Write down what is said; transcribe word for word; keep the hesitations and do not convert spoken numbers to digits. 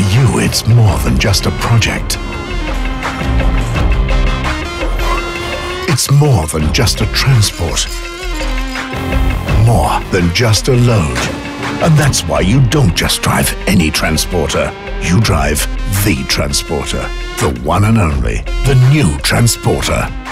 For you, it's more than just a project. It's more than just a transport. More than just a load. And that's why you don't just drive any transporter. You drive the transporter. The one and only. The new transporter.